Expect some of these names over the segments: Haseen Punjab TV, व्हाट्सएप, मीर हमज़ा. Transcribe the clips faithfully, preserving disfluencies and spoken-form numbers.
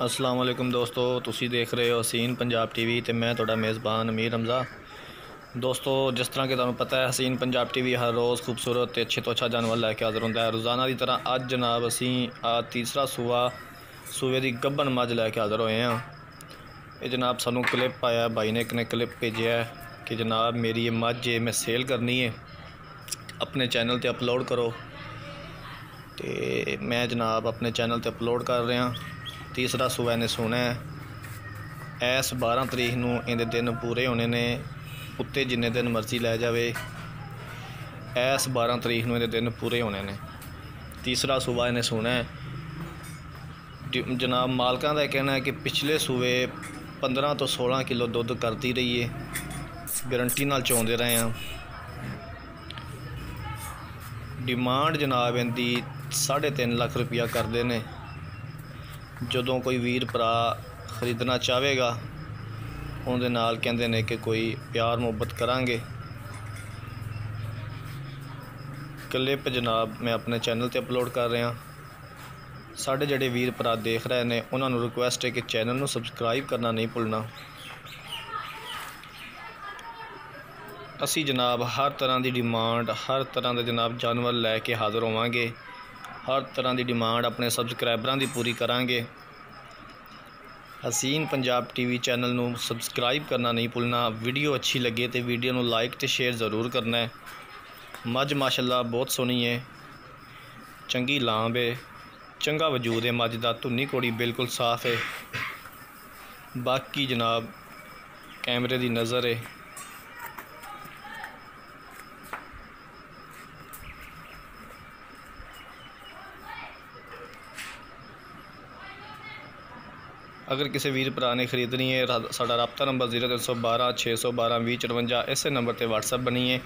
अस्सलाम वालेकुम दोस्तों, तुसी देख रहे हो हसीन पंजाब टीवी ते मैं तुहाडा मेज़बान मीर हमज़ा। दोस्तों जिस तरह के तुहानू पता है हसीन पंजाब टीवी हर रोज़ खूबसूरत अच्छे तो अच्छा जानवर लैके हाजिर होंदा है। रोज़ाना की तरह अज जनाब असी आ तीसरा सूआ सूए की गब्बन मज लैके हाजिर होए हैं। ये जनाब सानू क्लिप आया, भाई ने एक ने क्लिप भेजा है कि जनाब मेरी ये मज है, मैं सेल करनी है, अपने चैनल पर अपलोड करो। तो मैं जनाब अपने चैनल पर अपलोड कर रहा। तीसरा सूआ ने सुना है इस बारह तरीक नूं इहदे दिन पूरे होने ने, उत्ते जिन्ने दिन मर्जी लै जाए, इस बारह तरीक नूं इहदे दिन पूरे होने ने। तीसरा सूआ ने सुना है जनाब मालकां दा कहना है कि पिछले सूए पंद्रह तो सोलह किलो दुध करती रही है, गारंटी नाल चौंदे रहे हैं। डिमांड जनाब इहदी साढ़े तीन लख रुपया करते हैं। जदों कोई वीर भरा खरीदना चाहेगा उनके नाल कहंदे ने कि कोई प्यार मुहब्बत करांगे। क्लिप जनाब मैं अपने चैनल पर अपलोड कर रहा। साढ़े जोड़े वीर भरा देख रहे हैं उन्होंने रिक्वेस्ट है कि चैनल को सबसक्राइब करना नहीं भुलना। असी जनाब हर तरह की डिमांड, हर तरह के जनाब जानवर लैके हाज़र होवांगे, हर तरह की डिमांड अपने सबसक्राइबरों की पूरी करांगे। हसीन पंजाब टीवी चैनल को सबसक्राइब करना नहीं भुलना। वीडियो अच्छी लगे तो वीडियो को लाइक तो शेयर जरूर करना है। मज माशाल्लाह बहुत सोहनी है, चंगी लांब है, चंगा वजूद है मज का, धुनी कोड़ी बिल्कुल साफ है। बाकी जनाब कैमरे की नज़र है। अगर किसी वीर भरा ने खरीदनी है, साढ़ा रबता नंबर जीरो तीन सौ बारह छे सौ बारह भी चरवंजा इस नंबर पर व्हाट्सएप बनी है।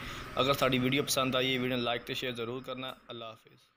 अगर साड़ी वीडियो पसंद आई है, वीडियो लाइक तो शेयर जरूर करना। अल्लाह हाफिज़।